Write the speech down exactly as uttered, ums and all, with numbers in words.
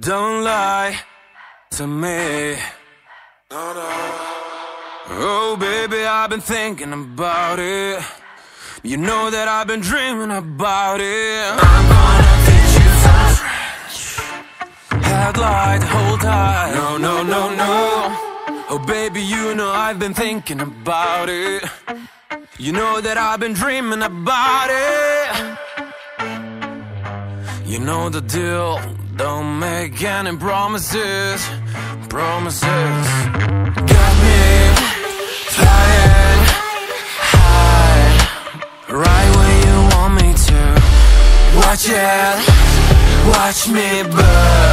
Don't lie to me. No, no. Oh, baby, I've been thinking about it. You know that I've been dreaming about it. I'm gonna teach you some French. Had lied the whole time. No, no, no, no. Oh, baby, you know I've been thinking about it. You know that I've been dreaming about it. You know the deal. Don't make any promises, promises. Got me flying high, right where you want me to. Watch it, watch me burn.